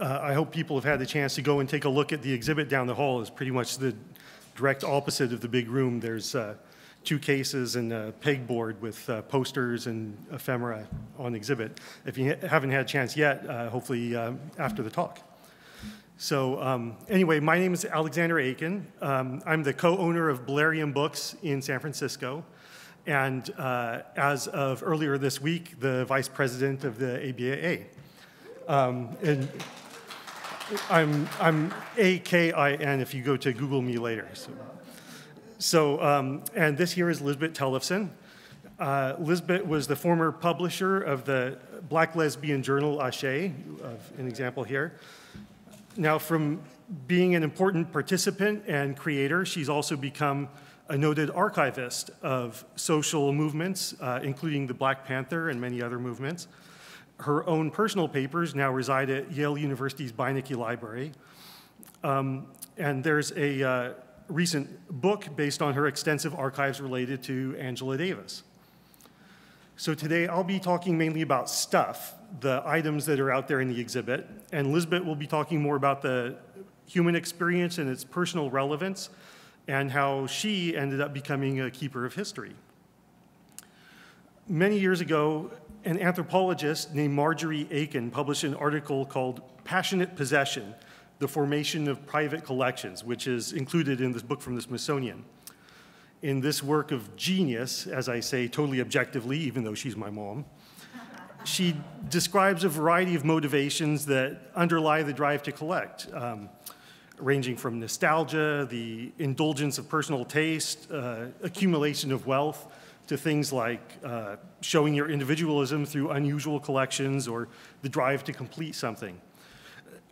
I hope people have had the chance to go and take a look at the exhibit down the hall. It's pretty much the direct opposite of the big room. There's two cases and a pegboard with posters and ephemera on exhibit. If you haven't had a chance yet, hopefully after the talk. So anyway, my name is Alexander Akin. I'm the co-owner of Bolerium Books in San Francisco. And as of earlier this week, the vice president of the ABAA. And I'm A-K-I-N if you go to Google me later. So and this here is Lisbet Tellefsen. Lisbet was the former publisher of the black lesbian journal Aché, an example here. Now, from being an important participant and creator, she's also become a noted archivist of social movements, including the Black Panther and many other movements. Her own personal papers now reside at Yale University's Beinecke Library. And there's a recent book based on her extensive archives related to Angela Davis. So today I'll be talking mainly about stuff, the items that are out there in the exhibit, and Lisbet will be talking more about the human experience and its personal relevance, and how she ended up becoming a keeper of history. Many years ago, an anthropologist named Marjorie Akin published an article called Passionate Possession, the Formation of Private Collections, which is included in this book from the Smithsonian. In this work of genius, as I say totally objectively, even though she's my mom, she describes a variety of motivations that underlie the drive to collect. Ranging from nostalgia, the indulgence of personal taste, accumulation of wealth, to things like showing your individualism through unusual collections or the drive to complete something.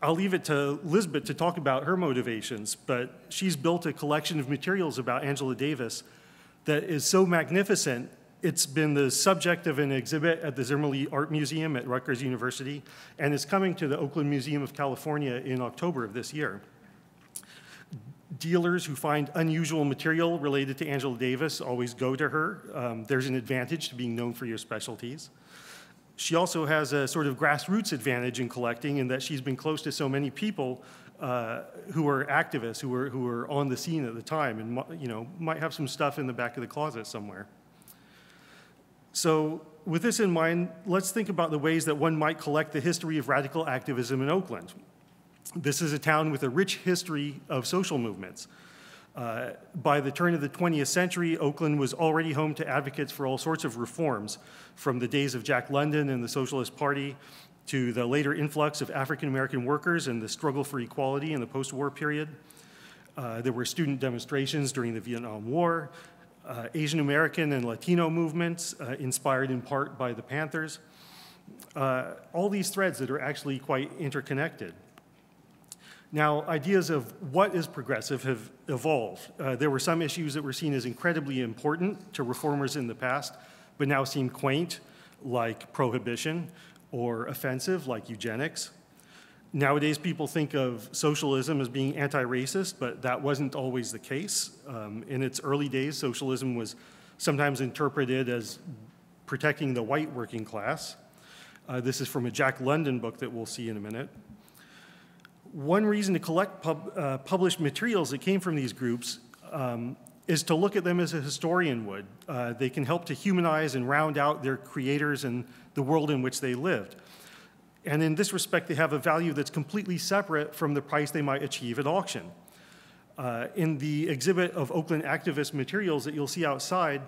I'll leave it to Lisbet to talk about her motivations, but she's built a collection of materials about Angela Davis that is so magnificent, it's been the subject of an exhibit at the Zimmerli Art Museum at Rutgers University, and is coming to the Oakland Museum of California in October of this year. Dealers who find unusual material related to Angela Davis always go to her. There's an advantage to being known for your specialties. She also has a sort of grassroots advantage in collecting in that she's been close to so many people who were activists, who were on the scene at the time and might have some stuff in the back of the closet somewhere. So with this in mind, let's think about the ways that one might collect the history of radical activism in Oakland. This is a town with a rich history of social movements. By the turn of the 20th century, Oakland was already home to advocates for all sorts of reforms, from the days of Jack London and the Socialist Party to the later influx of African American workers and the struggle for equality in the post-war period. There were student demonstrations during the Vietnam War, Asian American and Latino movements, inspired in part by the Panthers. All these threads that are actually quite interconnected. Now, ideas of what is progressive have evolved. There were some issues that were seen as incredibly important to reformers in the past, but now seem quaint, like prohibition, or offensive, like eugenics. Nowadays, people think of socialism as being anti-racist, but that wasn't always the case. In its early days, socialism was sometimes interpreted as protecting the white working class. This is from a Jack London book that we'll see in a minute. One reason to collect published materials that came from these groups is to look at them as a historian would. They can help to humanize and round out their creators and the world in which they lived. And in this respect, they have a value that's completely separate from the price they might achieve at auction. In the exhibit of Oakland activist materials that you'll see outside,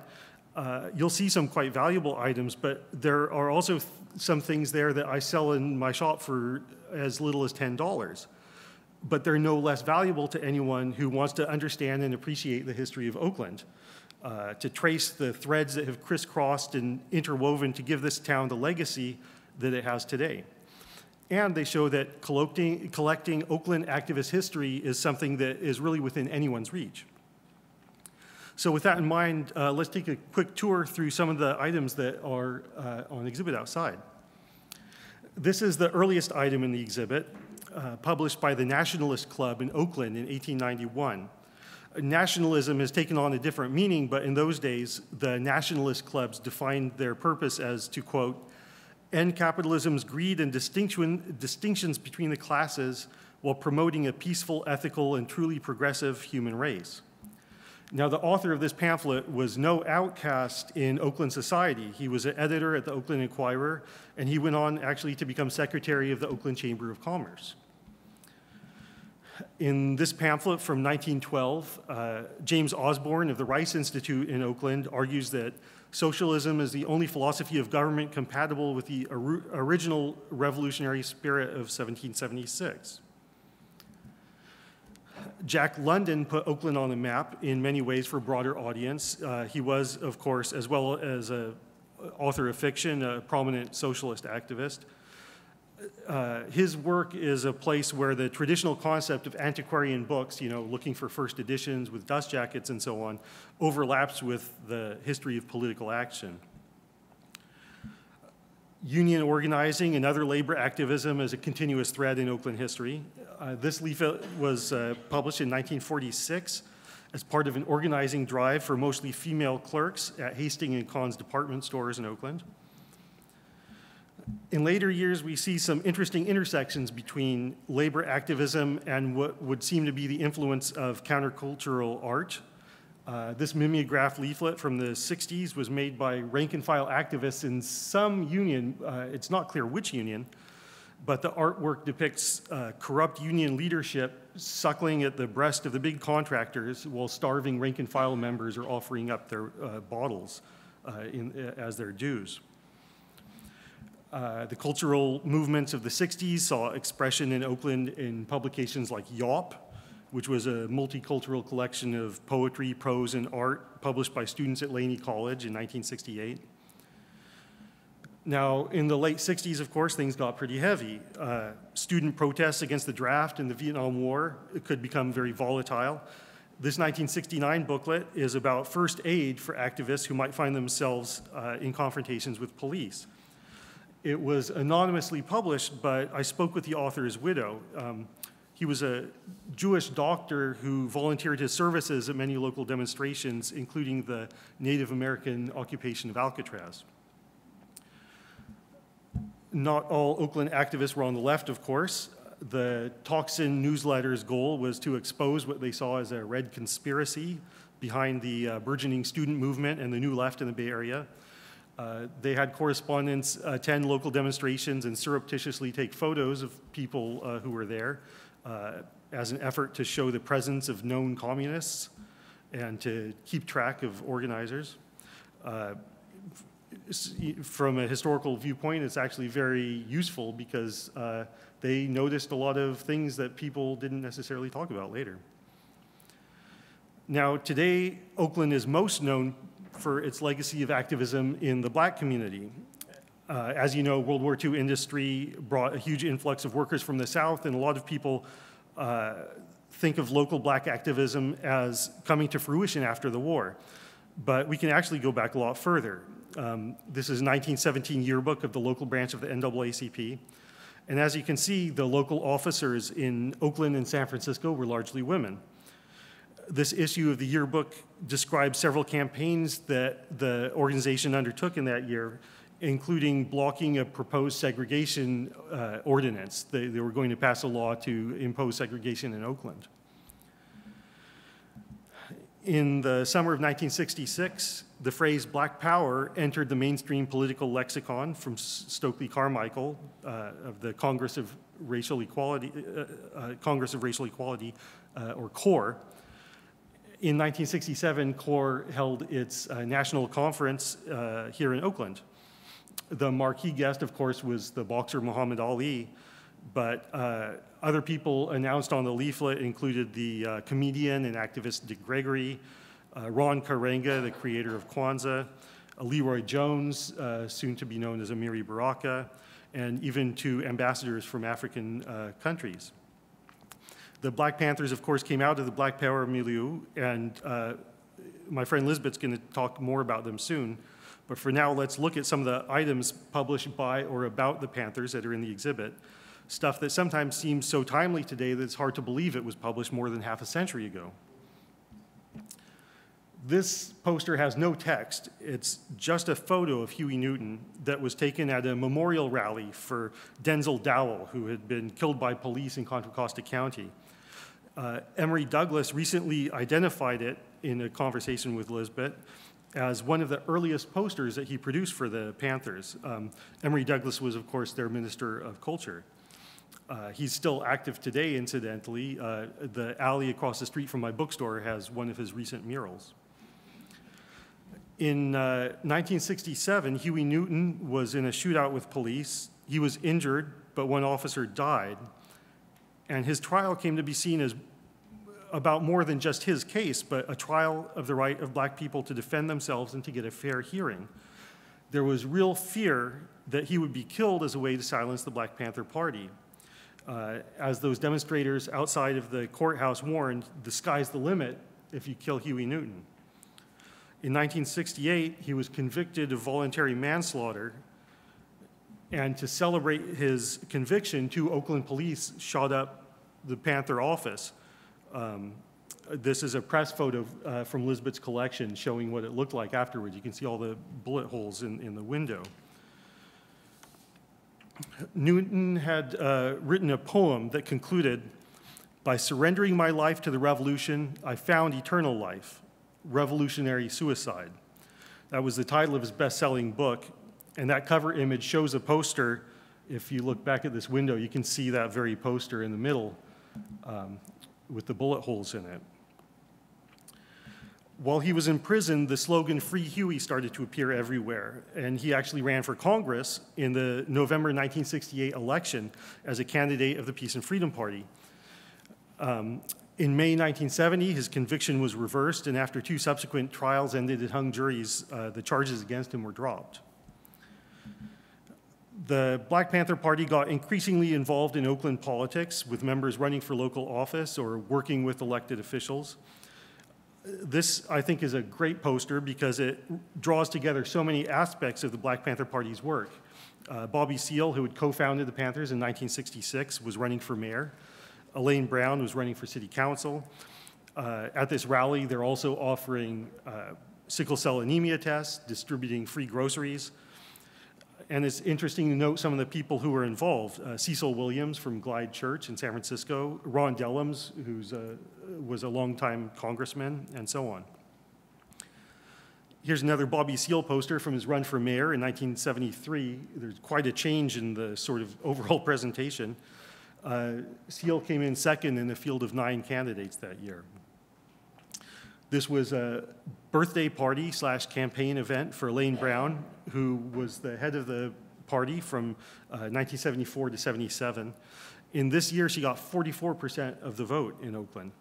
you'll see some quite valuable items, but there are also some things there that I sell in my shop for as little as $10. But they're no less valuable to anyone who wants to understand and appreciate the history of Oakland, to trace the threads that have crisscrossed and interwoven to give this town the legacy that it has today. And they show that collecting Oakland activist history is something that is really within anyone's reach. So with that in mind, let's take a quick tour through some of the items that are on exhibit outside. This is the earliest item in the exhibit, published by the Nationalist Club in Oakland in 1891. Nationalism has taken on a different meaning, but in those days, the Nationalist Clubs defined their purpose as to, quote, end capitalism's greed and distinctions between the classes while promoting a peaceful, ethical, and truly progressive human race. Now, the author of this pamphlet was no outcast in Oakland society. He was an editor at the Oakland Inquirer, and he went on actually to become secretary of the Oakland Chamber of Commerce. In this pamphlet from 1912, James Osborne of the Rice Institute in Oakland argues that socialism is the only philosophy of government compatible with the original revolutionary spirit of 1776. Jack London put Oakland on the map in many ways for a broader audience. He was, of course, as well as an author of fiction, a prominent socialist activist. His work is a place where the traditional concept of antiquarian books, you know, looking for first editions with dust jackets and so on, overlaps with the history of political action. Union organizing and other labor activism is a continuous thread in Oakland history. This leaflet was published in 1946 as part of an organizing drive for mostly female clerks at Hastings and Kahn's department stores in Oakland. In later years, we see some interesting intersections between labor activism and what would seem to be the influence of countercultural art. This mimeograph leaflet from the 60s was made by rank-and-file activists in some union. It's not clear which union, but the artwork depicts corrupt union leadership suckling at the breast of the big contractors while starving rank-and-file members are offering up their bottles as their dues. The cultural movements of the 60s saw expression in Oakland in publications like YAWP, which was a multicultural collection of poetry, prose, and art published by students at Laney College in 1968. Now, in the late 60s, of course, things got pretty heavy. Student protests against the draft and the Vietnam War could become very volatile. This 1969 booklet is about first aid for activists who might find themselves in confrontations with police. It was anonymously published, but I spoke with the author's widow. He was a Jewish doctor who volunteered his services at many local demonstrations, including the Native American occupation of Alcatraz. Not all Oakland activists were on the left, of course. The Toxin newsletter's goal was to expose what they saw as a red conspiracy behind the burgeoning student movement and the new left in the Bay Area. They had correspondents attend local demonstrations and surreptitiously take photos of people who were there as an effort to show the presence of known communists and to keep track of organizers. From a historical viewpoint, it's actually very useful because they noticed a lot of things that people didn't necessarily talk about later. Now, today, Oakland is most known for its legacy of activism in the black community. As you know, World War II industry brought a huge influx of workers from the South, and a lot of people think of local black activism as coming to fruition after the war. But we can actually go back a lot further. This is a 1917 yearbook of the local branch of the NAACP. And as you can see, the local officers in Oakland and San Francisco were largely women. This issue of the yearbook describes several campaigns that the organization undertook in that year, including blocking a proposed segregation ordinance. They were going to pass a law to impose segregation in Oakland. In the summer of 1966, the phrase black power entered the mainstream political lexicon from Stokely Carmichael of the Congress of Racial Equality, or CORE. In 1967, CORE held its national conference here in Oakland. The marquee guest, of course, was the boxer Muhammad Ali, but other people announced on the leaflet included the comedian and activist Dick Gregory, Ron Karenga, the creator of Kwanzaa, Leroy Jones, soon to be known as Amiri Baraka, and even two ambassadors from African countries. The Black Panthers, of course, came out of the Black Power milieu, and my friend Lisbet's going to talk more about them soon. But for now, let's look at some of the items published by or about the Panthers that are in the exhibit, stuff that sometimes seems so timely today that it's hard to believe it was published more than half a century ago. This poster has no text. It's just a photo of Huey Newton that was taken at a memorial rally for Denzel Dowell, who had been killed by police in Contra Costa County. Emory Douglas recently identified it in a conversation with Lisbet as one of the earliest posters that he produced for the Panthers. Emory Douglas was, of course, their Minister of Culture. He's still active today, incidentally. The alley across the street from my bookstore has one of his recent murals. In 1967, Huey Newton was in a shootout with police. He was injured, but one officer died. And his trial came to be seen as about more than just his case, but a trial of the right of black people to defend themselves and to get a fair hearing. There was real fear that he would be killed as a way to silence the Black Panther Party. As those demonstrators outside of the courthouse warned, the sky's the limit if you kill Huey Newton. In 1968, he was convicted of voluntary manslaughter, and to celebrate his conviction, two Oakland police shot up the Panther office. This is a press photo from Lisbet's collection showing what it looked like afterwards. You can see all the bullet holes in the window. Newton had written a poem that concluded, "By surrendering my life to the revolution, I found eternal life, revolutionary suicide." That was the title of his best-selling book, and that cover image shows a poster. If you look back at this window, you can see that very poster in the middle with the bullet holes in it. While he was in prison, the slogan "Free Huey" started to appear everywhere, and he actually ran for Congress in the November 1968 election as a candidate of the Peace and Freedom Party. In May 1970, his conviction was reversed, and after two subsequent trials ended in hung juries, the charges against him were dropped. The Black Panther Party got increasingly involved in Oakland politics, with members running for local office or working with elected officials. This, I think, is a great poster because it draws together so many aspects of the Black Panther Party's work. Bobby Seale, who had co-founded the Panthers in 1966, was running for mayor. Elaine Brown was running for city council. At this rally, they're also offering sickle cell anemia tests, distributing free groceries. And it's interesting to note some of the people who were involved. Cecil Williams from Glide Church in San Francisco, Ron Dellums, who was a longtime congressman, and so on. Here's another Bobby Seale poster from his run for mayor in 1973. There's quite a change in the sort of overall presentation. Seale came in second in the field of 9 candidates that year. This was a birthday party / campaign event for Elaine Brown, who was the head of the party from 1974 to 77. In this year, she got 44% of the vote in Oakland.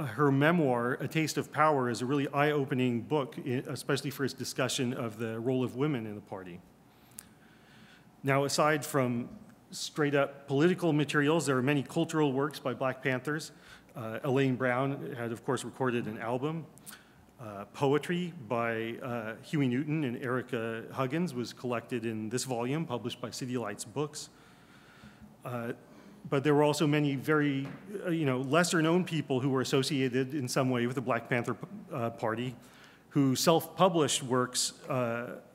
Her memoir, A Taste of Power, is a really eye-opening book, especially for its discussion of the role of women in the party. Now, aside from straight-up political materials, there are many cultural works by Black Panthers. Elaine Brown had, of course, recorded an album. Poetry by Huey Newton and Erica Huggins was collected in this volume, published by City Lights Books. But there were also many very, lesser-known people who were associated in some way with the Black Panther Party, who self-published works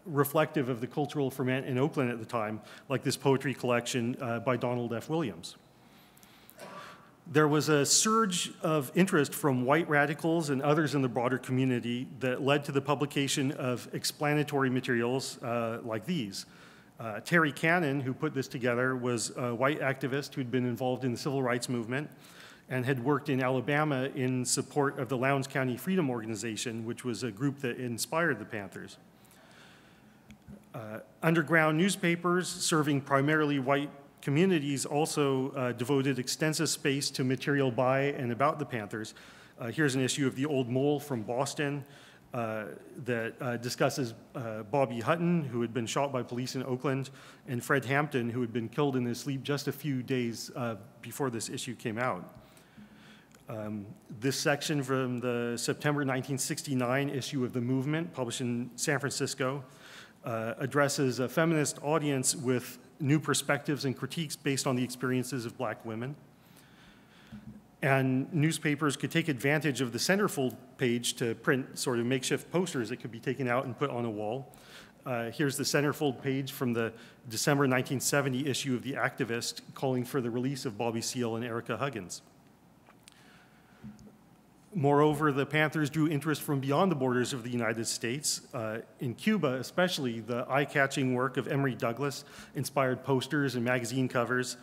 reflective of the cultural ferment in Oakland at the time, like this poetry collection by Donald F. Williams. There was a surge of interest from white radicals and others in the broader community that led to the publication of explanatory materials like these. Terry Cannon, who put this together, was a white activist who'd been involved in the civil rights movement and had worked in Alabama in support of the Lowndes County Freedom Organization, which was a group that inspired the Panthers. Underground newspapers serving primarily white communities also devoted extensive space to material by and about the Panthers. Here's an issue of the Old Mole from Boston that discusses Bobby Hutton, who had been shot by police in Oakland, and Fred Hampton, who had been killed in his sleep just a few days before this issue came out. This section from the September 1969 issue of The Movement, published in San Francisco, addresses a feminist audience with new perspectives and critiques based on the experiences of black women. And newspapers could take advantage of the centerfold page to print sort of makeshift posters that could be taken out and put on a wall. Here's the centerfold page from the December 1970 issue of The Activist calling for the release of Bobby Seale and Erica Huggins. Moreover, the Panthers drew interest from beyond the borders of the United States. In Cuba, especially, the eye-catching work of Emory Douglas inspired posters and magazine covers.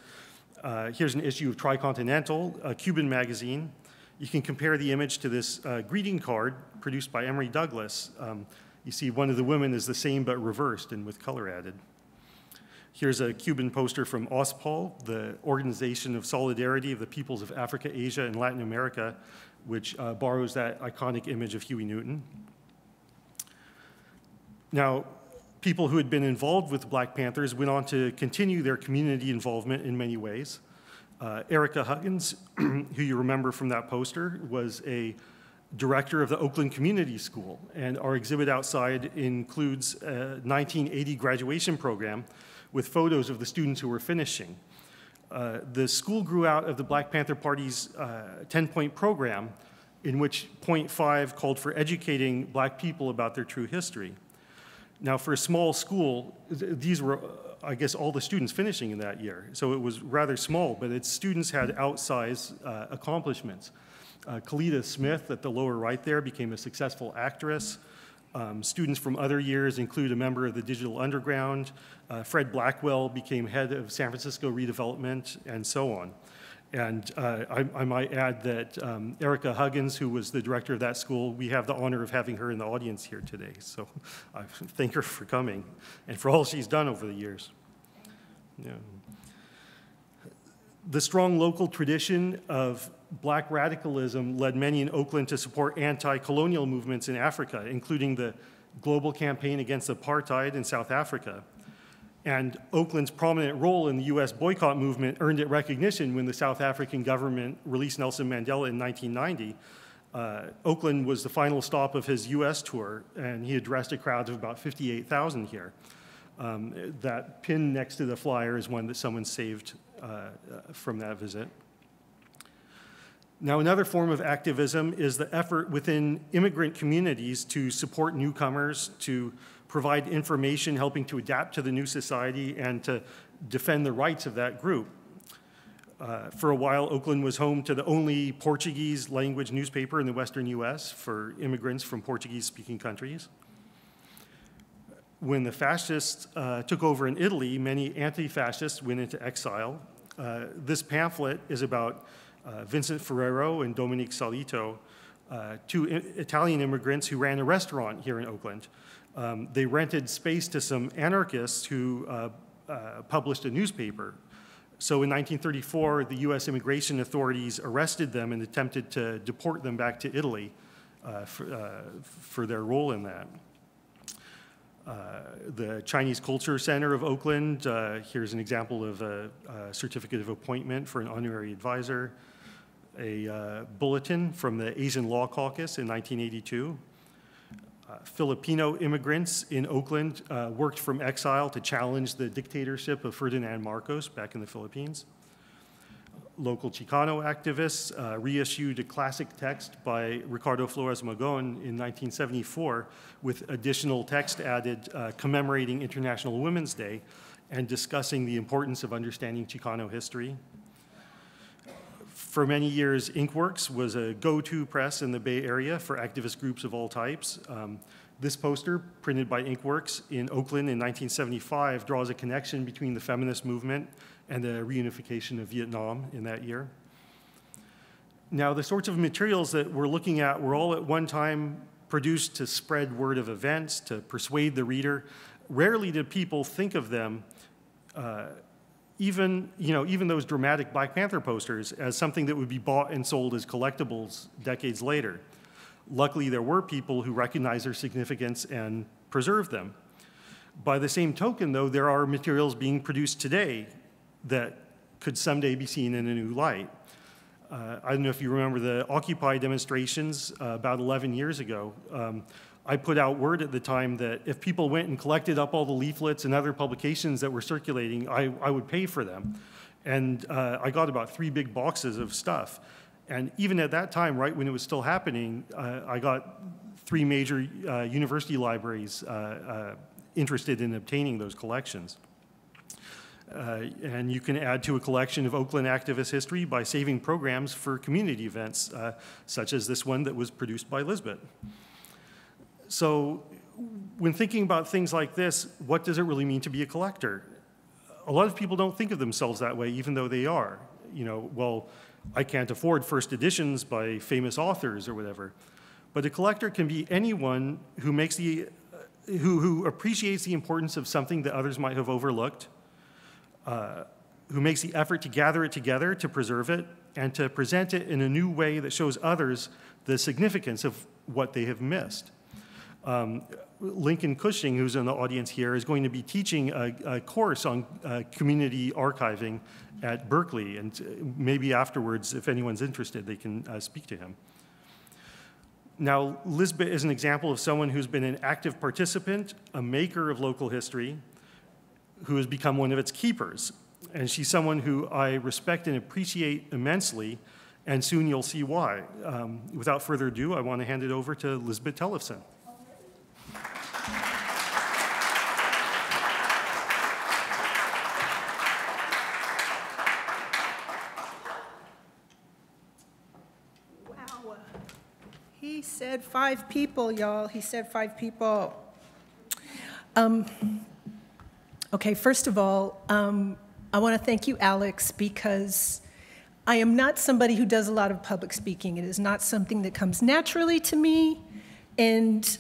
Here's an issue of Tricontinental, a Cuban magazine. You can compare the image to this greeting card produced by Emory Douglas. You see one of the women is the same but reversed and with color added. Here's a Cuban poster from OSPAAL, the Organization of Solidarity of the Peoples of Africa, Asia, and Latin America, which borrows that iconic image of Huey Newton. Now, people who had been involved with Black Panthers went on to continue their community involvement in many ways. Erica Huggins, who you remember from that poster, was a director of the Oakland Community School, and our exhibit outside includes a 1980 graduation program with photos of the students who were finishing. The school grew out of the Black Panther Party's 10-point program, in which point 5 called for educating Black people about their true history. Now, for a small school, these were, I guess, all the students finishing in that year, so it was rather small, but its students had outsized accomplishments. Kalita Smith, at the lower right there, became a successful actress. Students from other years include a member of the Digital Underground. Fred Blackwell became head of San Francisco redevelopment, and so on. And I might add that Erica Huggins, who was the director of that school, we have the honor of having her in the audience here today. So I thank her for coming and for all she's done over the years. Yeah. The strong local tradition of Black radicalism led many in Oakland to support anti-colonial movements in Africa, including the global campaign against apartheid in South Africa. And Oakland's prominent role in the U.S. boycott movement earned it recognition when the South African government released Nelson Mandela in 1990. Oakland was the final stop of his U.S. tour, and he addressed a crowd of about 58,000 here. That pin next to the flyer is one that someone saved from that visit. Now, another form of activism is the effort within immigrant communities to support newcomers, to provide information helping to adapt to the new society, and to defend the rights of that group. For a while, Oakland was home to the only Portuguese language newspaper in the Western US for immigrants from Portuguese-speaking countries. When the fascists took over in Italy, many anti-fascists went into exile. This pamphlet is about Vincent Ferrero and Dominique Salito, two Italian immigrants who ran a restaurant here in Oakland. They rented space to some anarchists who published a newspaper. So in 1934, the US immigration authorities arrested them and attempted to deport them back to Italy for their role in that. The Chinese Culture Center of Oakland, here's an example of a certificate of appointment for an honorary advisor. A bulletin from the Asian Law Caucus in 1982. Filipino immigrants in Oakland worked from exile to challenge the dictatorship of Ferdinand Marcos back in the Philippines. Local Chicano activists reissued a classic text by Ricardo Flores Magón in 1974 with additional text added commemorating International Women's Day and discussing the importance of understanding Chicano history. For many years, Inkworks was a go-to press in the Bay Area for activist groups of all types. This poster, printed by Inkworks in Oakland in 1975, draws a connection between the feminist movement and the reunification of Vietnam in that year. Now, the sorts of materials that we're looking at were all at one time produced to spread word of events, to persuade the reader. Rarely did people think of them even those dramatic Black Panther posters as something that would be bought and sold as collectibles decades later. Luckily, there were people who recognized their significance and preserved them. By the same token, though, there are materials being produced today that could someday be seen in a new light. I don't know if you remember the Occupy demonstrations about 11 years ago. I put out word at the time that if people went and collected up all the leaflets and other publications that were circulating, I would pay for them. And I got about 3 big boxes of stuff. And even at that time, right when it was still happening, I got three major university libraries interested in obtaining those collections. And you can add to a collection of Oakland activist history by saving programs for community events, such as this one that was produced by Lisbet. So when thinking about things like this, what does it really mean to be a collector? A lot of people don't think of themselves that way, even though they are. You know, well, I can't afford first editions by famous authors or whatever. But a collector can be anyone who makes the, who appreciates the importance of something that others might have overlooked, who makes the effort to gather it together, to preserve it, and to present it in a new way that shows others the significance of what they have missed. Lincoln Cushing, who's in the audience here, is going to be teaching a course on community archiving at Berkeley, and maybe afterwards, if anyone's interested, they can speak to him. Now, Lisbet is an example of someone who's been an active participant, a maker of local history, who has become one of its keepers. And she's someone who I respect and appreciate immensely, and soon you'll see why. Without further ado, I want to hand it over to Lisbet Tellefsen. He said five people, y'all. He said five people. Okay, first of all, I want to thank you, Alex, because I am not somebody who does a lot of public speaking. It is not something that comes naturally to me. And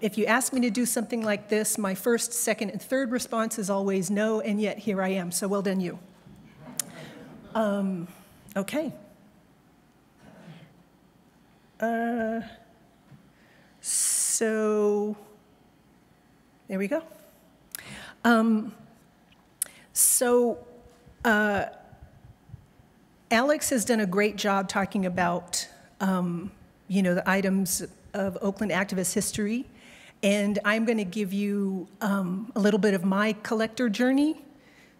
if you ask me to do something like this, my first, second, and third response is always no, and yet here I am. So well done, you. Okay. So there we go. Alex has done a great job talking about, you know, the items of Oakland activist history, and I'm going to give you a little bit of my collector journey.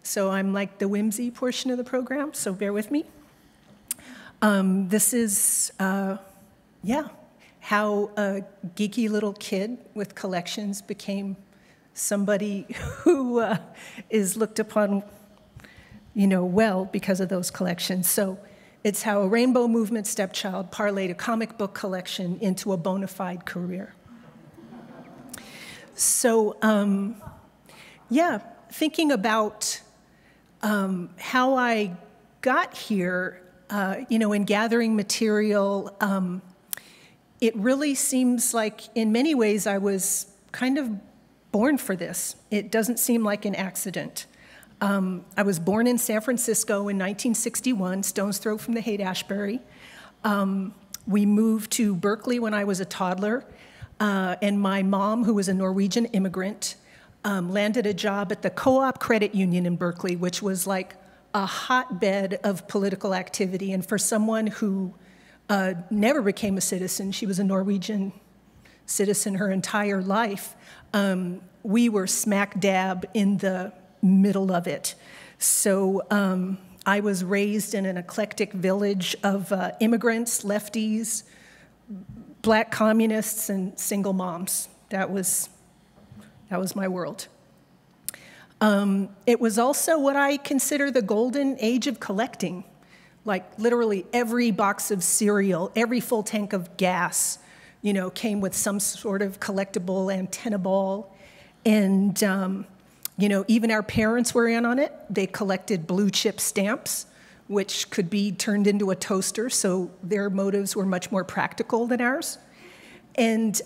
So I'm like the whimsy portion of the program, so bear with me. This is. Yeah, how a geeky little kid with collections became somebody who is looked upon, you know, well because of those collections. So it's how a rainbow movement stepchild parlayed a comic book collection into a bona fide career. So, yeah, thinking about how I got here, you know, in gathering material, it really seems like, in many ways, I was kind of born for this. It doesn't seem like an accident. I was born in San Francisco in 1961, stone's throw from the Haight-Ashbury. We moved to Berkeley when I was a toddler, and my mom, who was a Norwegian immigrant, landed a job at the Co-op Credit Union in Berkeley, which was like a hotbed of political activity. And for someone who never became a citizen. She was a Norwegian citizen her entire life. We were smack dab in the middle of it. So I was raised in an eclectic village of immigrants, lefties, black communists, and single moms. That was my world. It was also what I consider the golden age of collecting. Like literally every box of cereal, every full tank of gas, you know, came with some sort of collectible antenna ball. And, you know, even our parents were in on it. They collected blue chip stamps, which could be turned into a toaster. So their motives were much more practical than ours. And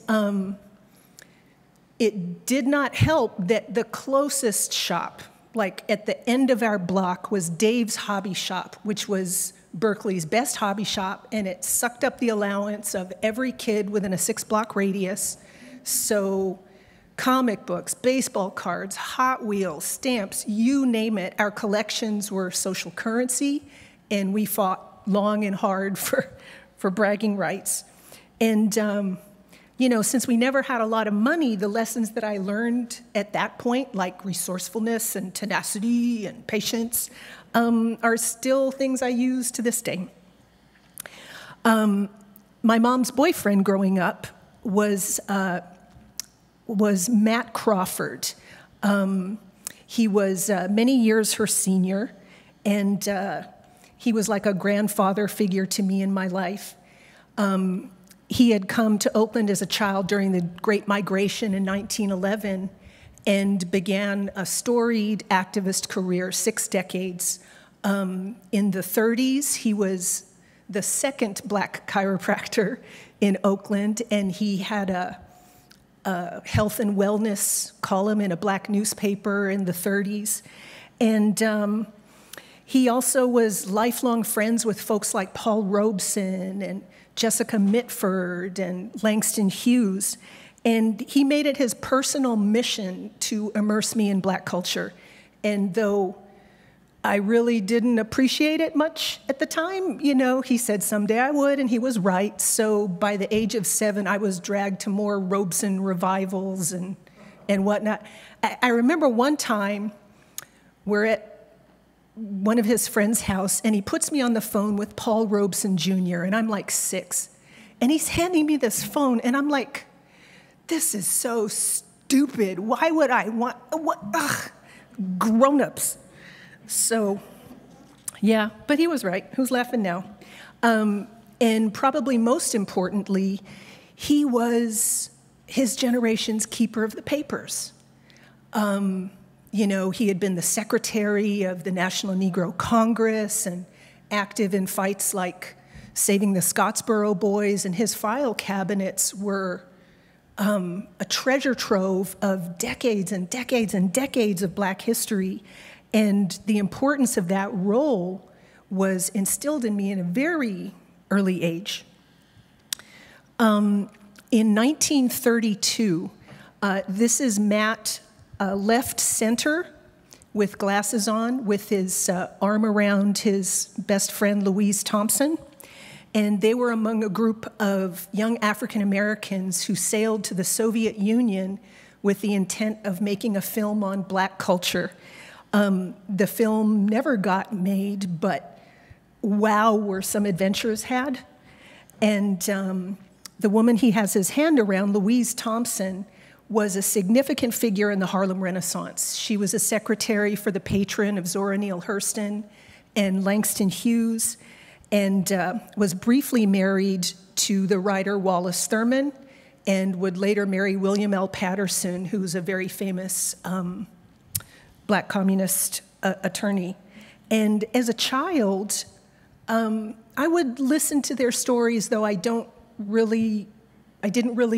it did not help that the closest shop, like at the end of our block, was Dave's Hobby Shop, which was Berkeley's best hobby shop, and it sucked up the allowance of every kid within a 6-block radius. So comic books, baseball cards, Hot Wheels, stamps, you name it, our collections were social currency, and we fought long and hard for bragging rights. And you know, since we never had a lot of money, the lessons that I learned at that point, like resourcefulness and tenacity and patience, are still things I use to this day. My mom's boyfriend growing up was Matt Crawford. He was many years her senior, and he was like a grandfather figure to me in my life. He had come to Oakland as a child during the Great Migration in 1911 and began a storied activist career, 6 decades. In the 30s, he was the second black chiropractor in Oakland, and he had a health and wellness column in a black newspaper in the 30s. And he also was lifelong friends with folks like Paul Robeson and Jessica Mitford and Langston Hughes. And he made it his personal mission to immerse me in black culture. And though I really didn't appreciate it much at the time, you know, he said someday I would, and he was right. So by the age of 7, I was dragged to more Robeson revivals and whatnot. I remember one time we're at one of his friend's house, and he puts me on the phone with Paul Robeson Jr., and I'm like 6. And he's handing me this phone, and I'm like, this is so stupid. Why would I want, what, ugh, grown-ups. So, yeah, but he was right. Who's laughing now? And probably most importantly, he was his generation's keeper of the papers. You know, he had been the secretary of the National Negro Congress and active in fights like Saving the Scottsboro Boys, and his file cabinets were a treasure trove of decades and decades and decades of black history. And the importance of that role was instilled in me at a very early age. In 1932, this is Matt left center with glasses on, with his arm around his best friend, Louise Thompson. And they were among a group of young African Americans who sailed to the Soviet Union with the intent of making a film on black culture. The film never got made, but wow, were some adventures had. And the woman he has his hand around, Louise Thompson, was a significant figure in the Harlem Renaissance. She was a secretary for the patron of Zora Neale Hurston and Langston Hughes, and was briefly married to the writer Wallace Thurman, and would later marry William L. Patterson, who's a very famous black communist attorney. And as a child, I would listen to their stories, though I didn't really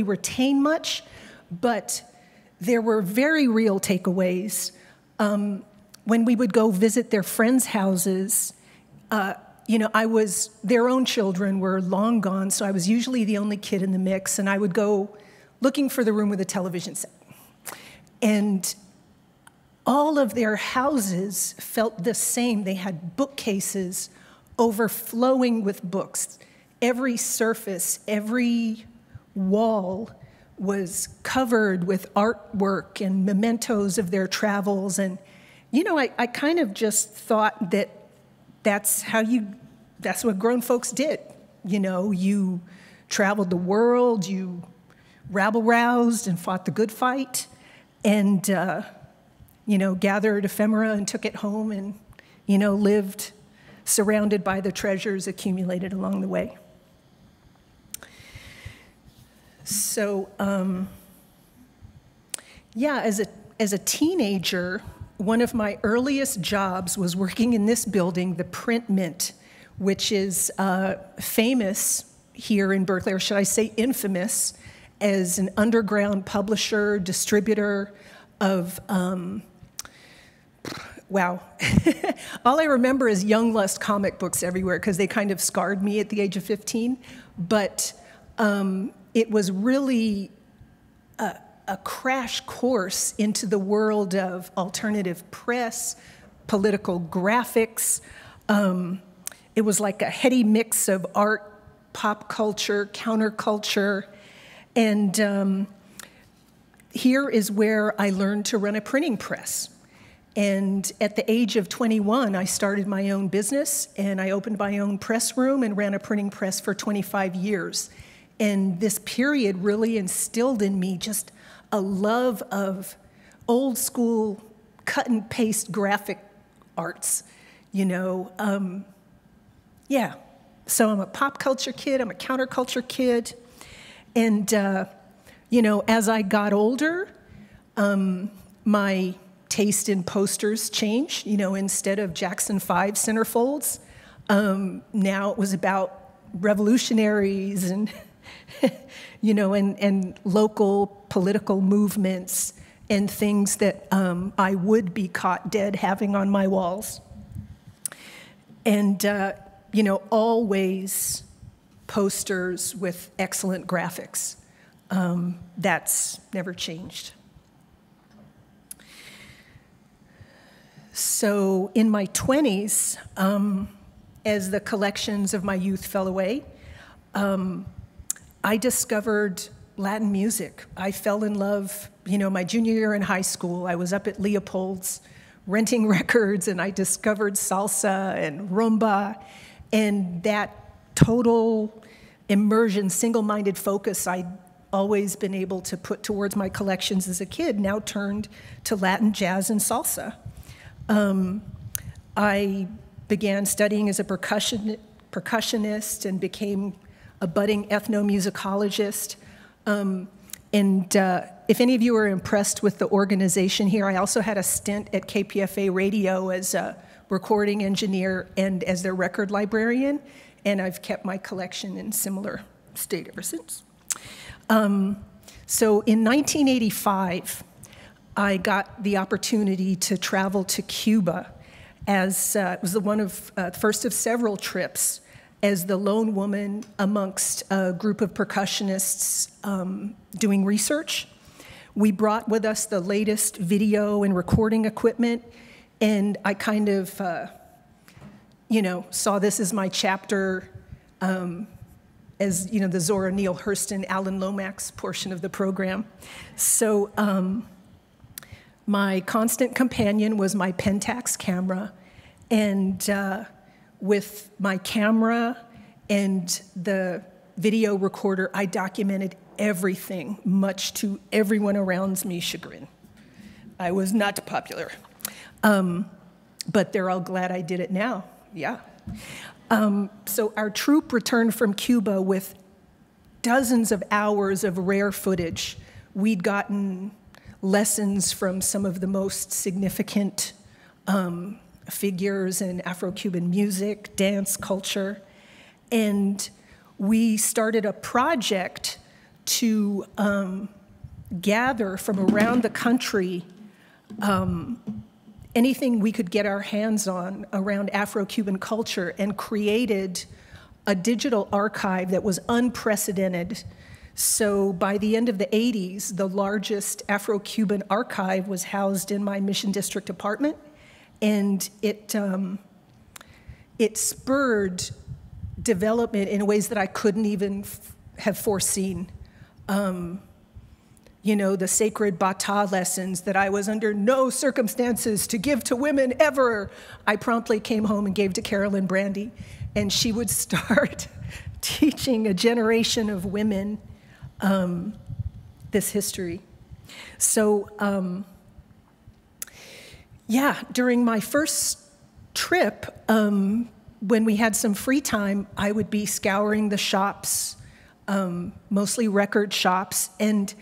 retain much. But there were very real takeaways. When we would go visit their friends' houses, you know, their own children were long gone, so I was usually the only kid in the mix, and I would go looking for the room with a television set. And all of their houses felt the same. They had bookcases overflowing with books. Every surface, every wall was covered with artwork and mementos of their travels. And, you know, I kind of just thought that that's what grown folks did. You know, you traveled the world, you rabble-roused and fought the good fight, and, you know, gathered ephemera and took it home and, you know, lived surrounded by the treasures accumulated along the way. So, yeah, as a teenager, one of my earliest jobs was working in this building, the Print Mint, which is famous here in Berkeley, or should I say infamous, as an underground publisher, distributor of, wow. All I remember is Young Lust comic books everywhere, because they kind of scarred me at the age of 15, but it was really a crash course into the world of alternative press, political graphics. It was like a heady mix of art, pop culture, counterculture. And here is where I learned to run a printing press. And at the age of 21, I started my own business, and I opened my own press room and ran a printing press for 25 years. And this period really instilled in me just a love of old school cut and paste graphic arts, you know. Yeah, so I'm a pop culture kid, I'm a counterculture kid. And, you know, as I got older, my taste in posters changed. You know, instead of Jackson 5 centerfolds, now it was about revolutionaries and, you know, and local political movements and things that I would be caught dead having on my walls. And, you know, always posters with excellent graphics. That's never changed. So in my 20s, as the collections of my youth fell away, I discovered Latin music. I fell in love, you know, my junior year in high school. I was up at Leopold's renting records, and I discovered salsa and rumba, and that total immersion, single-minded focus I'd always been able to put towards my collections as a kid now turned to Latin jazz and salsa. I began studying as a percussionist and became a budding ethnomusicologist. If any of you are impressed with the organization here, I also had a stint at KPFA Radio as a recording engineer and as their record librarian, and I've kept my collection in similar state ever since. So in 1985, I got the opportunity to travel to Cuba as it was the first of several trips as the lone woman amongst a group of percussionists doing research. We brought with us the latest video and recording equipment, and I kind of, you know, saw this as my chapter, as you know, the Zora Neale Hurston, Alan Lomax portion of the program. So. My constant companion was my Pentax camera, and with my camera and the video recorder, I documented everything, much to everyone around me's chagrin. I was not popular, but they're all glad I did it now, yeah. So our troupe returned from Cuba with dozens of hours of rare footage. We'd gotten lessons from some of the most significant figures in Afro-Cuban music, dance, culture. And we started a project to gather from around the country anything we could get our hands on around Afro-Cuban culture, and created a digital archive that was unprecedented. So by the end of the 80s, the largest Afro-Cuban archive was housed in my Mission District apartment, and it spurred development in ways that I couldn't even have foreseen. You know, the sacred Bata lessons that I was under no circumstances to give to women ever, I promptly came home and gave to Carolyn Brandy, and she would start teaching a generation of women this history. So, yeah, during my first trip, when we had some free time, I would be scouring the shops, mostly record shops, and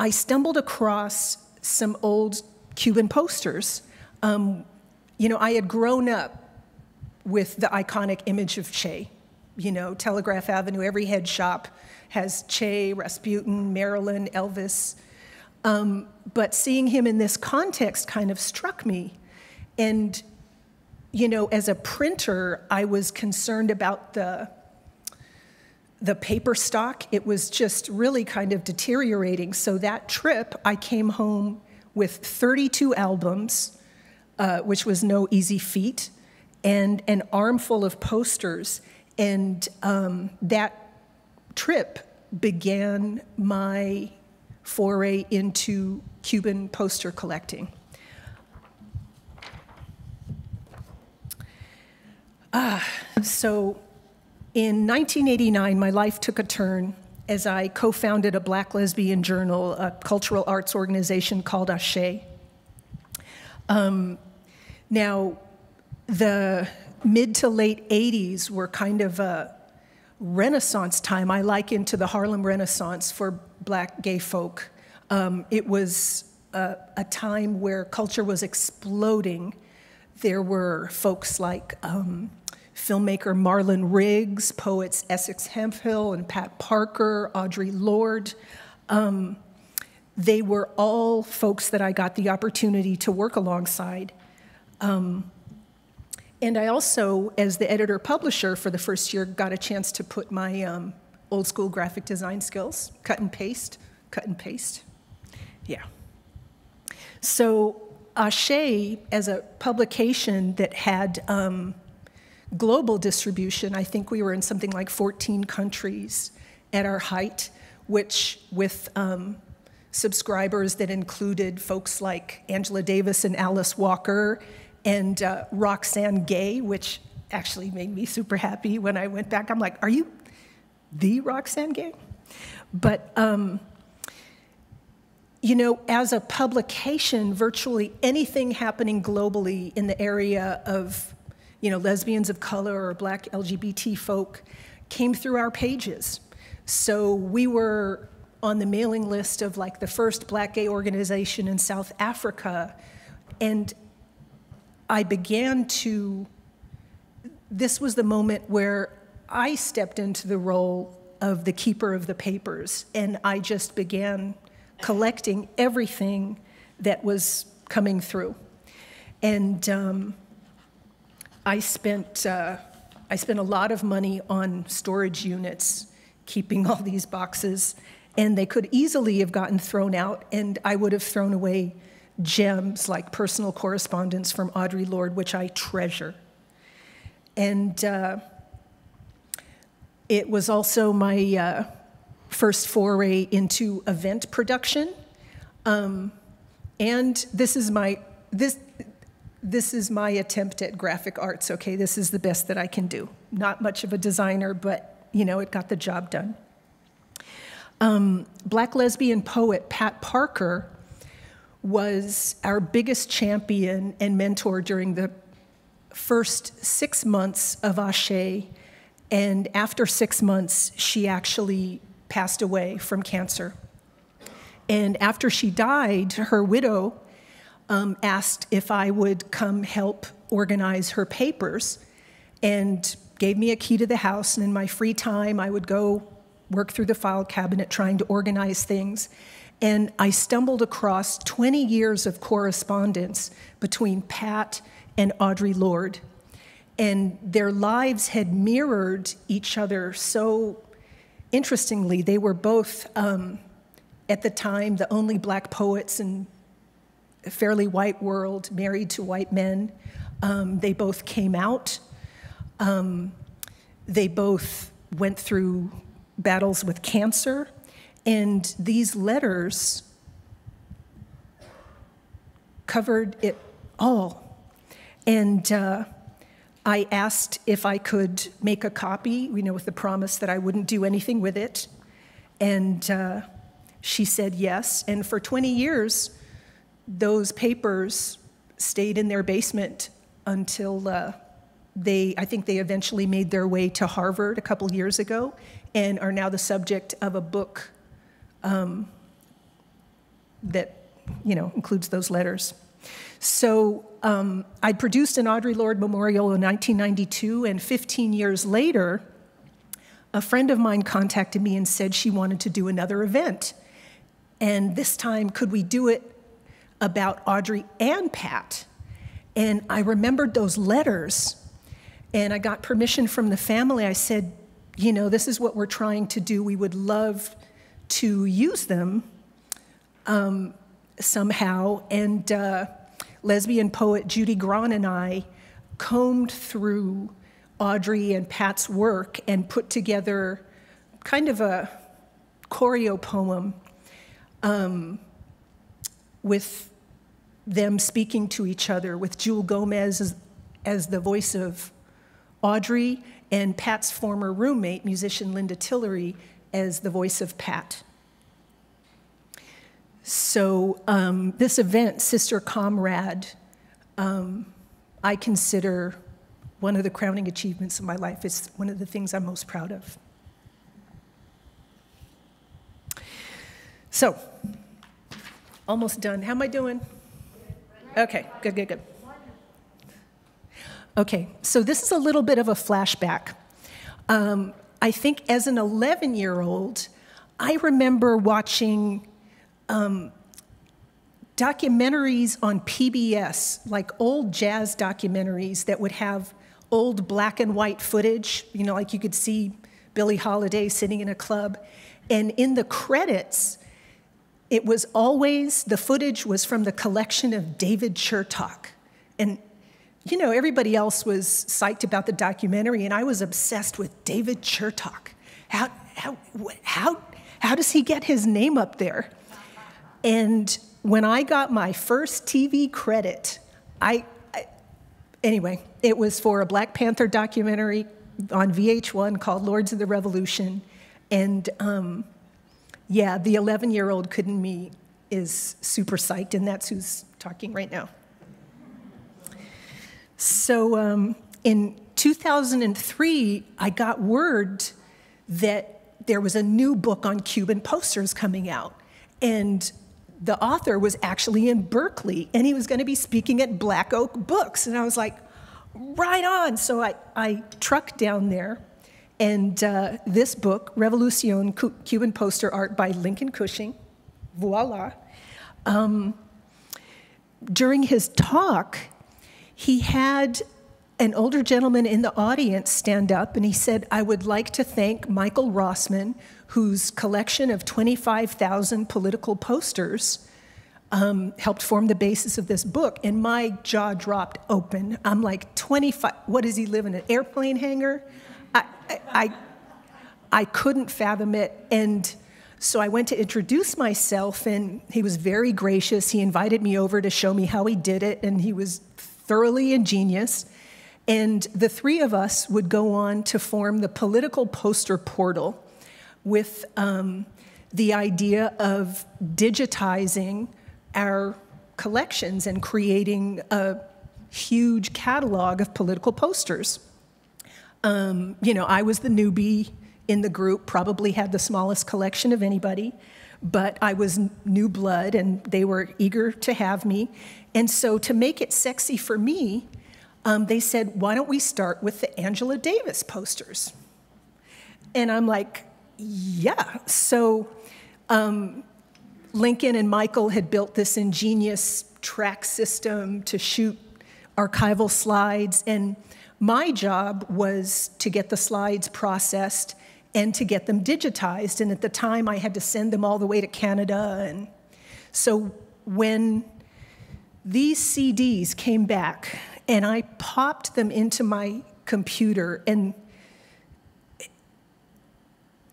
I stumbled across some old Cuban posters. You know, I had grown up with the iconic image of Che. You know, Telegraph Avenue, every head shop has Che, Rasputin, Marilyn, Elvis. But seeing him in this context kind of struck me. And, you know, as a printer, I was concerned about the paper stock. It was just really kind of deteriorating. So that trip, I came home with 32 albums, which was no easy feat, and an armful of posters. And that trip began my foray into Cuban poster collecting. So in 1989, my life took a turn as I co-founded a black lesbian journal, a cultural arts organization called Aché. Now, the mid to late 80s were kind of a Renaissance time. I liken to the Harlem Renaissance for black gay folk. It was a time where culture was exploding. There were folks like filmmaker Marlon Riggs, poets Essex Hemphill and Pat Parker, Audre Lorde. They were all folks that I got the opportunity to work alongside. And I also, as the editor-publisher for the first year, got a chance to put my old-school graphic design skills, cut and paste, yeah. So Aché, as a publication that had global distribution, I think we were in something like 14 countries at our height, which with subscribers that included folks like Angela Davis and Alice Walker, and Roxane Gay, which actually made me super happy when I went back. I'm like, are you the Roxane Gay? But, you know, as a publication, virtually anything happening globally in the area of, you know, lesbians of color or black LGBT folk came through our pages. So we were on the mailing list of like the first black gay organization in South Africa, and I began to, this was the moment where I stepped into the role of the keeper of the papers, and I just began collecting everything that was coming through. And I spent a lot of money on storage units, keeping all these boxes, and they could easily have gotten thrown out, and I would have thrown away gems like personal correspondence from Audre Lorde, which I treasure. And it was also my first foray into event production. And this is my attempt at graphic arts, okay? This is the best that I can do. Not much of a designer, but you know, it got the job done. Black lesbian poet Pat Parker was our biggest champion and mentor during the first 6 months of Aché, and after 6 months, she actually passed away from cancer. And after she died, her widow asked if I would come help organize her papers and gave me a key to the house, and in my free time, I would go work through the file cabinet trying to organize things. And I stumbled across 20 years of correspondence between Pat and Audre Lorde. And their lives had mirrored each other so interestingly. They were both, at the time, the only black poets in a fairly white world, married to white men. They both came out. They both went through battles with cancer. And these letters covered it all. And I asked if I could make a copy, you know, with the promise that I wouldn't do anything with it. And she said yes. And for 20 years, those papers stayed in their basement until I think they eventually made their way to Harvard a couple years ago and are now the subject of a book that, you know, includes those letters. So I produced an Audre Lorde memorial in 1992, and 15 years later, a friend of mine contacted me and said she wanted to do another event. And this time, could we do it about Audre and Pat? And I remembered those letters, and I got permission from the family. I said, you know, this is what we're trying to do. We would love to use them somehow. And lesbian poet Judy Gron and I combed through Audre and Pat's work and put together kind of a choreo poem with them speaking to each other, with Jewel Gomez as the voice of Audrey and Pat's former roommate, musician Linda Tillery, as the voice of Pat. So this event, Sister Comrade, I consider one of the crowning achievements of my life. It's one of the things I'm most proud of. So, almost done. How am I doing? Okay, good, good, good. Okay, so this is a little bit of a flashback. I think as an 11-year-old, I remember watching documentaries on PBS, like old jazz documentaries that would have old black and white footage, you know, like you could see Billie Holiday sitting in a club. And in the credits, it was always, the footage was from the collection of David Chertok. And you know, everybody else was psyched about the documentary, and I was obsessed with David Chertok. How does he get his name up there? And when I got my first TV credit, anyway, it was for a Black Panther documentary on VH1 called Lords of the Revolution. And yeah, the 11-year-old kid in me is super psyched, and that's who's talking right now. So in 2003, I got word that there was a new book on Cuban posters coming out. And the author was actually in Berkeley, and he was going to be speaking at Black Oak Books. And I was like, right on. So I trucked down there. And this book, Revolucion, Cuban Poster Art by Lincoln Cushing, voila. During his talk, he had an older gentleman in the audience stand up, and he said, "I would like to thank Michael Rossman, whose collection of 25,000 political posters helped form the basis of this book." And my jaw dropped open. I'm like, 25, what does he live in, an airplane hangar? I couldn't fathom it. And so I went to introduce myself, and he was very gracious. He invited me over to show me how he did it, and he was thoroughly ingenious, and the three of us would go on to form the Political Poster Portal with the idea of digitizing our collections and creating a huge catalog of political posters. You know, I was the newbie in the group, probably had the smallest collection of anybody, but I was new blood, and they were eager to have me. And so to make it sexy for me, they said, "Why don't we start with the Angela Davis posters?" And I'm like, yeah. So Lincoln and Michael had built this ingenious track system to shoot archival slides, and my job was to get the slides processed and to get them digitized. And at the time, I had to send them all the way to Canada. And so when these CDs came back, and I popped them into my computer, and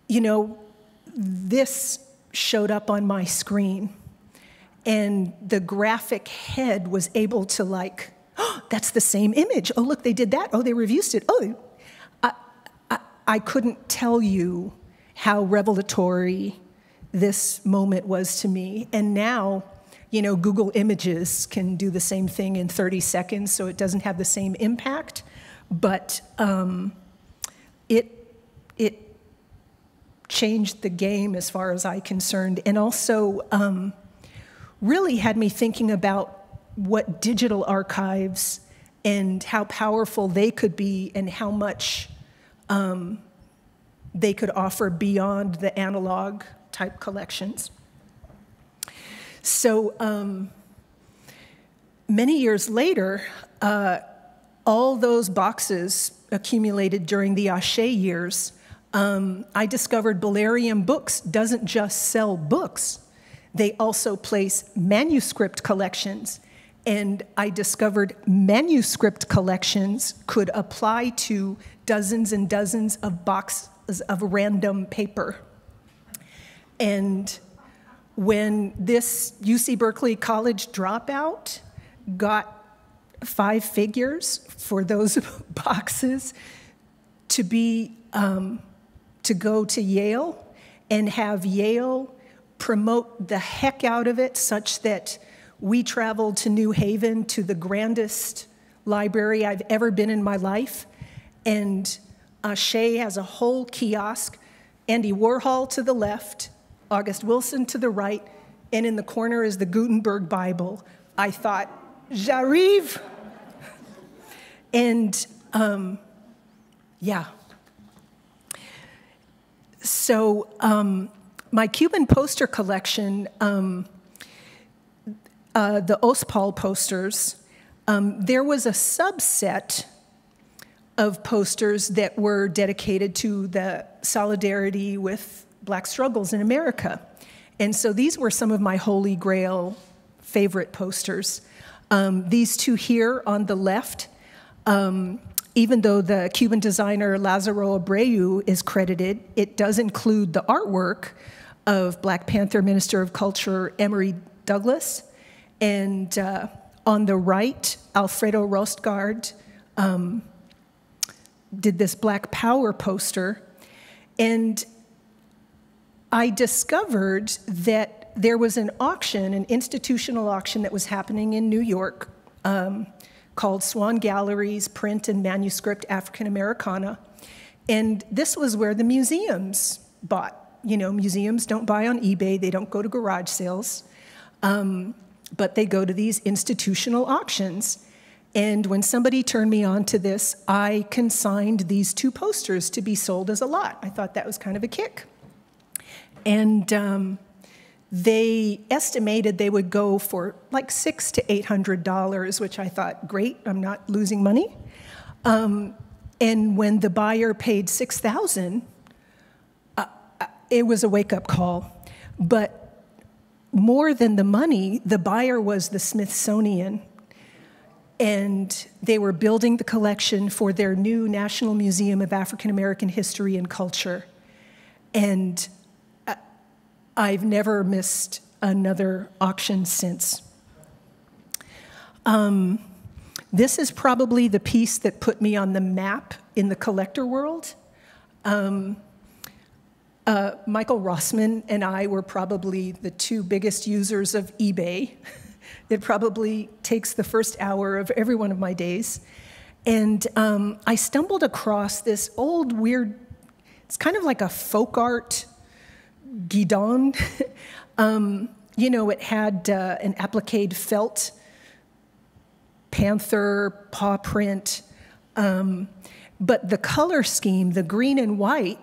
you know, this showed up on my screen, and the graphic head was able to, like, oh, that's the same image. Oh, look, they did that. Oh, they reused it. Oh, I couldn't tell you how revelatory this moment was to me. And now, you know, Google Images can do the same thing in 30 seconds, so it doesn't have the same impact. But it changed the game as far as I'm concerned, and also really had me thinking about what digital archives and how powerful they could be, and how much they could offer beyond the analog type collections. So many years later, all those boxes accumulated during the Aché years, I discovered Bolerium Books doesn't just sell books. They also place manuscript collections. And I discovered manuscript collections could apply to dozens and dozens of boxes of random paper. And when this UC Berkeley college dropout got 5 figures for those boxes to be to go to Yale and have Yale promote the heck out of it, such that we traveled to New Haven to the grandest library I've ever been in my life, and Aché has a whole kiosk, Andy Warhol to the left, August Wilson to the right, and in the corner is the Gutenberg Bible. I thought, j'arrive! And yeah. So my Cuban poster collection, the OSPAAL posters, there was a subset of posters that were dedicated to the solidarity with Black struggles in America. And so these were some of my Holy Grail favorite posters. These two here on the left, even though the Cuban designer Lázaro Abreu is credited, it does include the artwork of Black Panther Minister of Culture Emory Douglas, and on the right, Alfredo Rostgaard did this Black Power poster. And I discovered that there was an auction, an institutional auction that was happening in New York called Swan Galleries Print and Manuscript African Americana. And this was where the museums bought. You know, museums don't buy on eBay. They don't go to garage sales. But they go to these institutional auctions. And when somebody turned me on to this, I consigned these two posters to be sold as a lot. I thought that was kind of a kick. And they estimated they would go for like $600 to $800, which I thought, great, I'm not losing money. And when the buyer paid $6,000, it was a wake-up call. But more than the money, the buyer was the Smithsonian, and they were building the collection for their new National Museum of African American History and Culture. And I've never missed another auction since. This is probably the piece that put me on the map in the collector world. Michael Rossman and I were probably the two biggest users of eBay. It probably takes the first hour of every one of my days. And I stumbled across this old weird, it's kind of like a folk art guidon. You know, it had an appliqué felt, panther, paw print. But the color scheme, the green and white,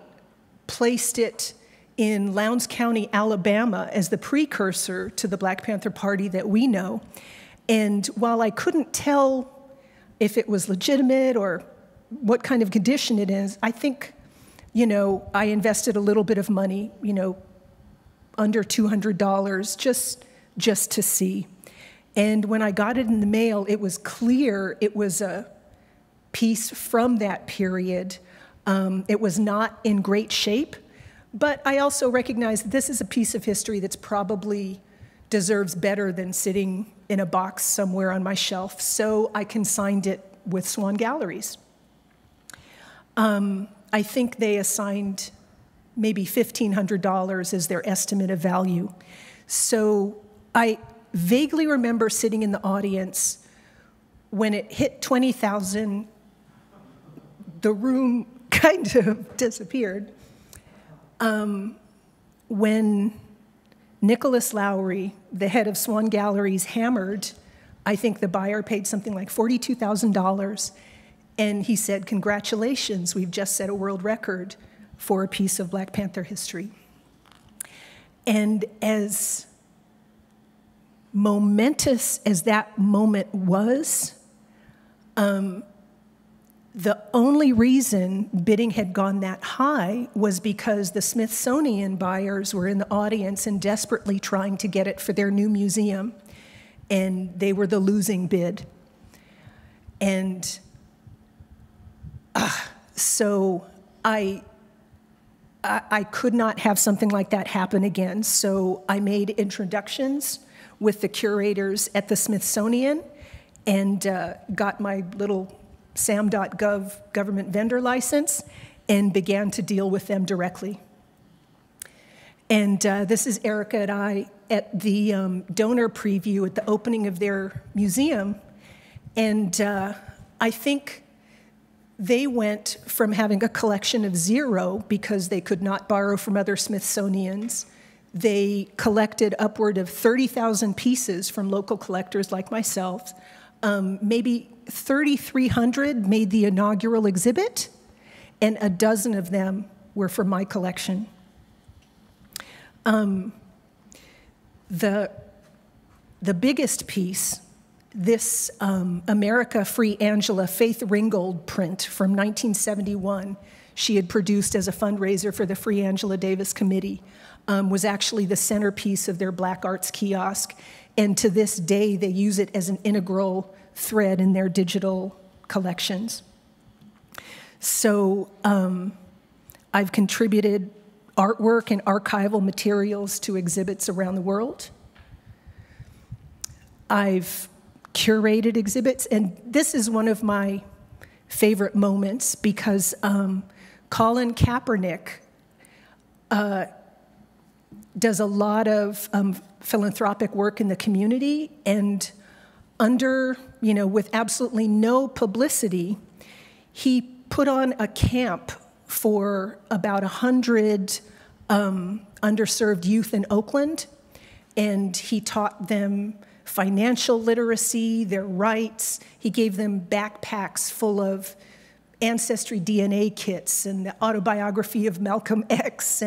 placed it in Lowndes County, Alabama, as the precursor to the Black Panther Party that we know. And while I couldn't tell if it was legitimate or what kind of condition it is, I think, you know, I invested a little bit of money, you know, under $200, just to see. And when I got it in the mail, it was clear it was a piece from that period. It was not in great shape, but I also recognize that this is a piece of history that's probably deserves better than sitting in a box somewhere on my shelf, so I consigned it with Swan Galleries. I think they assigned maybe $1,500 as their estimate of value. So I vaguely remember sitting in the audience when it hit $20,000, the room kind of disappeared. When Nicholas Lowry, the head of Swan Galleries, hammered, I think the buyer paid something like $42,000, and he said, "Congratulations, we've just set a world record for a piece of Black Panther history." And as momentous as that moment was, the only reason bidding had gone that high was because the Smithsonian buyers were in the audience and desperately trying to get it for their new museum, and they were the losing bid. And so I could not have something like that happen again, so I made introductions with the curators at the Smithsonian, and got my little SAM.gov government vendor license and began to deal with them directly. And this is Erica and I at the donor preview at the opening of their museum. And I think they went from having a collection of zero because they could not borrow from other Smithsonians. They collected upward of 30,000 pieces from local collectors like myself. Maybe 3,300 made the inaugural exhibit, and a dozen of them were from my collection. The biggest piece, this America Free Angela Faith Ringgold print from 1971, she had produced as a fundraiser for the Free Angela Davis Committee, was actually the centerpiece of their Black Arts Kiosk. And to this day, they use it as an integral thread in their digital collections. So I've contributed artwork and archival materials to exhibits around the world. I've curated exhibits, and this is one of my favorite moments because Colin Kaepernick does a lot of philanthropic work in the community, and under, you know, with absolutely no publicity, he put on a camp for about 100 underserved youth in Oakland, and he taught them financial literacy, their rights. He gave them backpacks full of ancestry DNA kits and the autobiography of Malcolm X.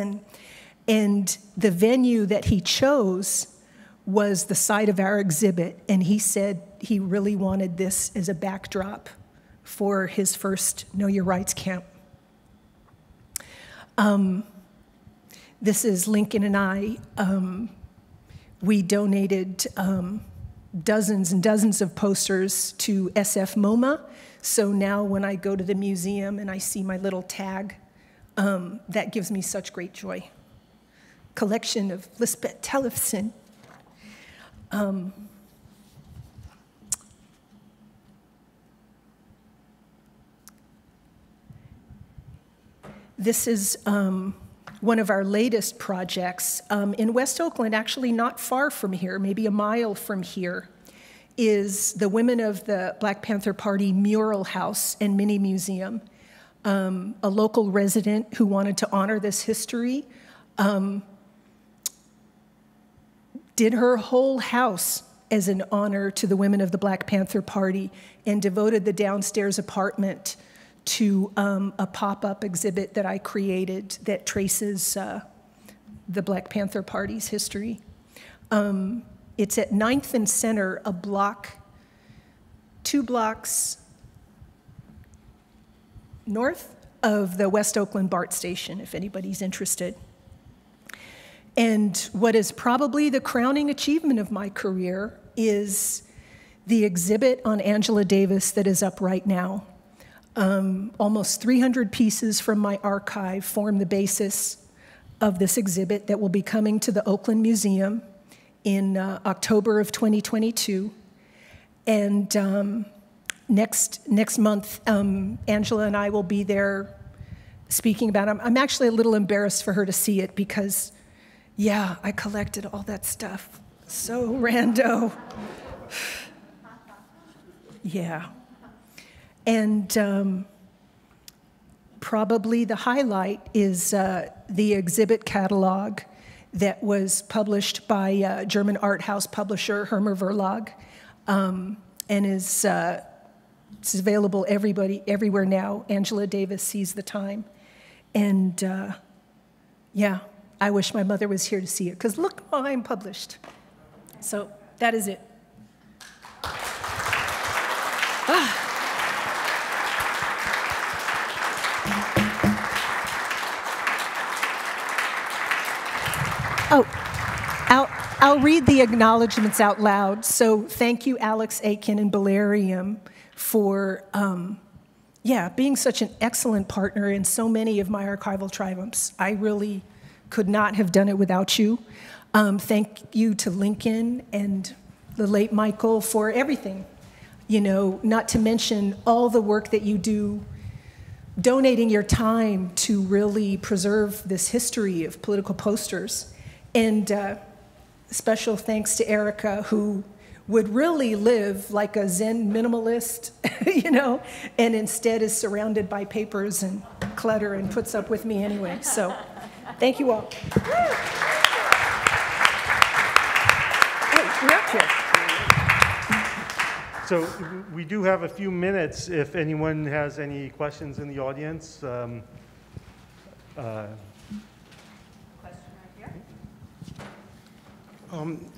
And the venue that he chose was the site of our exhibit. And he said he really wanted this as a backdrop for his first Know Your Rights camp. This is Lincoln and I. We donated dozens and dozens of posters to SF MoMA. So now when I go to the museum and I see my little tag, that gives me such great joy. Collection of Lisbet Tellefsen. This is one of our latest projects. In West Oakland, actually not far from here, maybe a mile from here, is the Women of the Black Panther Party Mural House and Mini Museum. A local resident who wanted to honor this history did her whole house as an honor to the women of the Black Panther Party and devoted the downstairs apartment to a pop-up exhibit that I created that traces the Black Panther Party's history. It's at 9th and Center, a block, 2 blocks north of the West Oakland BART station, if anybody's interested. And what is probably the crowning achievement of my career is the exhibit on Angela Davis that is up right now. Almost 300 pieces from my archive form the basis of this exhibit that will be coming to the Oakland Museum in October of 2022. And next month, Angela and I will be there speaking about it. I'm actually a little embarrassed for her to see it because, yeah, I collected all that stuff. So rando. Yeah. And probably the highlight is the exhibit catalog that was published by German art house publisher Hermer Verlag, and is it's available everywhere now. Angela Davis Sees the Time. And yeah, I wish my mother was here to see it, because look how I'm published. So that is it. Ah. Oh, I'll read the acknowledgments out loud. So thank you, Alex Akin and Bolerium, for being such an excellent partner in so many of my archival triumphs. I really could not have done it without you. Thank you to Lincoln and the late Michael for everything. you know, not to mention all the work that you do donating your time to really preserve this history of political posters. And special thanks to Erica, who would really live like a Zen minimalist, you know, and instead is surrounded by papers and clutter and puts up with me anyway. So thank you all. Hey, we're up here. So we do have a few minutes if anyone has any questions in the audience. Question right here.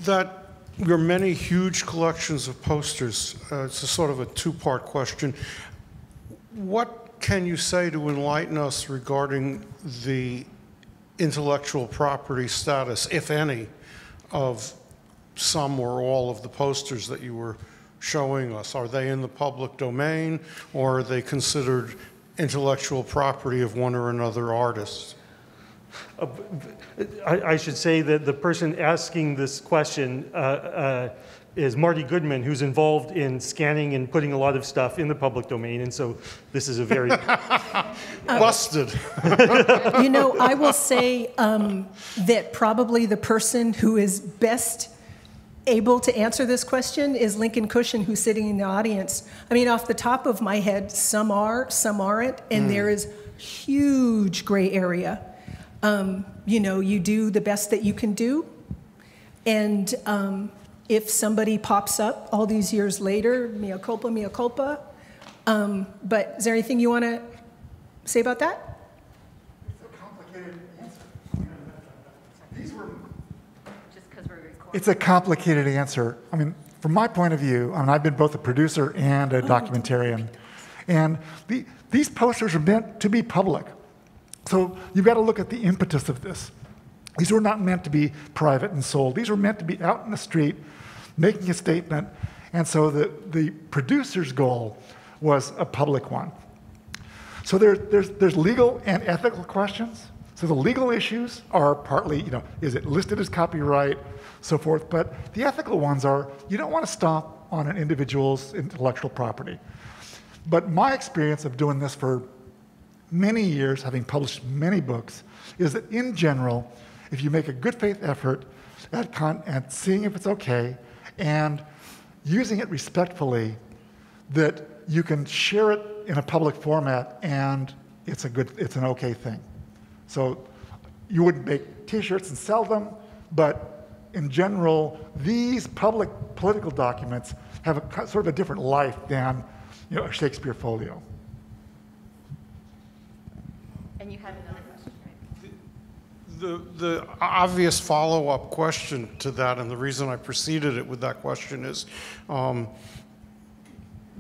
That your many huge collections of posters, it's a sort of a two-part question. What can you say to enlighten us regarding the intellectual property status, if any, of some or all of the posters that you were showing us? Are they in the public domain, or are they considered intellectual property of one or another artist? I should say that the person asking this question is Marty Goodman, who's involved in scanning and putting a lot of stuff in the public domain, and so this is a very... Busted. You know, I will say that probably the person who is best able to answer this question is Lincoln Cushing, who's sitting in the audience. I mean, off the top of my head, some are, some aren't, and there is huge gray area. You know, you do the best that you can do, and if somebody pops up all these years later, mea culpa, mea culpa. But is there anything you want to say about that? It's a complicated answer. These were... It's a complicated answer. I mean, from my point of view, I mean, I've been both a producer and a documentarian. And these posters are meant to be public. So you've got to look at the impetus of this. These were not meant to be private and sold. These were meant to be out in the street, making a statement. And so the producer's goal was a public one. So there's legal and ethical questions. So the legal issues are partly, you know, is it listed as copyright, so forth. But the ethical ones are, you don't want to stop on an individual's intellectual property. But my experience of doing this for many years, having published many books, is that in general, if you make a good faith effort at seeing if it's okay and using it respectfully, that you can share it in a public format and it's a good, it's an okay thing. So you wouldn't make T-shirts and sell them, but in general, these public political documents have a sort of a different life than, you know, a Shakespeare folio. And you had another question, right? The obvious follow-up question to that, and the reason I preceded it with that question, is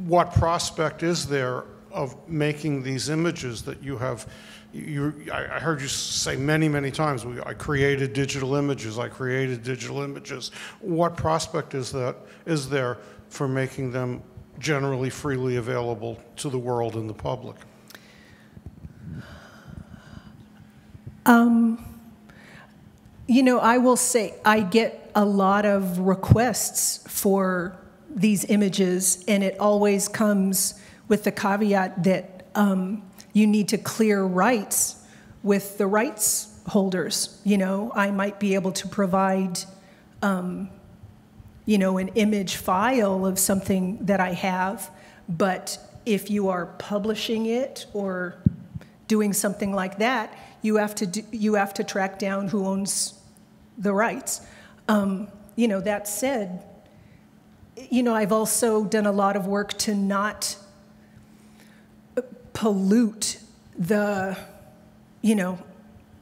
what prospect is there of making these images that you have? I heard you say many, many times, I created digital images, I created digital images. What prospect is there for making them generally freely available to the world and the public? You know, I will say I get a lot of requests for these images, and it always comes with the caveat that you need to clear rights with the rights holders. You know, I might be able to provide, you know, an image file of something that I have, but if you are publishing it or doing something like that, you have to track down who owns the rights. You know, that said, you know, I've also done a lot of work to not pollute the, you know,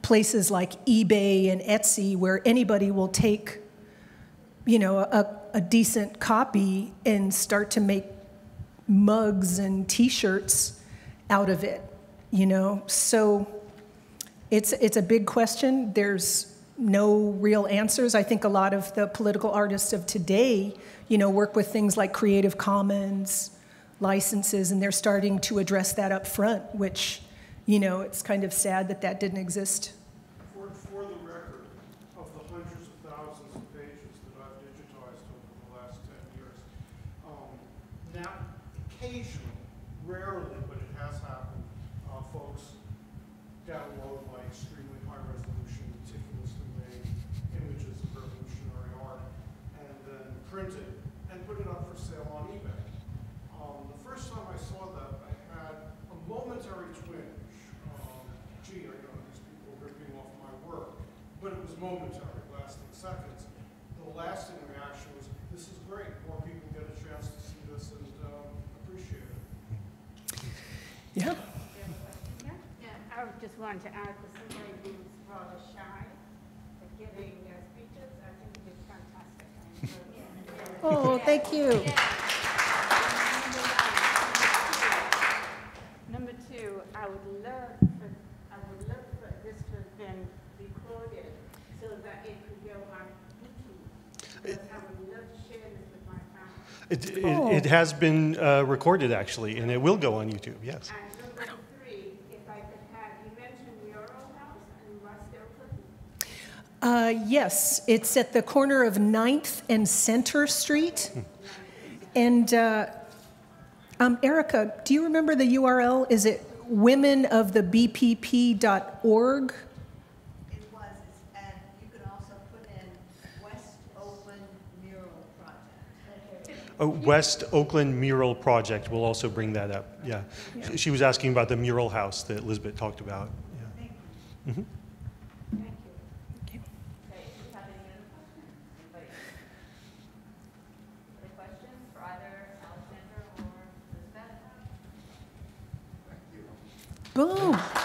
places like eBay and Etsy where anybody will take, you know, a decent copy and start to make mugs and T-shirts out of it, you know. So it's a big question. There's no real answers. I think a lot of the political artists of today, you know, work with things like Creative Commons licenses, and they're starting to address that up front, which, you know, it's kind of sad that that didn't exist. For the record, of the hundreds of thousands of pages that I've digitized over the last 10 years, now rarely, but it has happened, folks download like extremely high resolution, meticulously made images of revolutionary art and then print it and put it up for sale on eBay. The first time I saw that, I had a momentary twinge. Gee, I know these people are ripping off my work, but it was momentary, lasting seconds. The lasting reaction was, this is great, more people get a chance to see this and appreciate it. Yeah. Yeah, I just wanted to add to somebody who's rather shy at giving speeches. I think you did fantastic. Oh, thank you. Yeah. Number two, I would love for this to have been recorded so that it could go on YouTube. Because I would love to share this with my family. It has been recorded actually, and it will go on YouTube. Yes. Yes, it's at the corner of 9th and Center Street. And Erica, do you remember the URL? Is it womenofthebpp.org? It was, and you could also put in West Oakland Mural Project. Oh, West Oakland Mural Project. We'll also bring that up, yeah. Yeah. She was asking about the mural house that Lisbet talked about. Yeah. Thank you. Mm-hmm. Boom.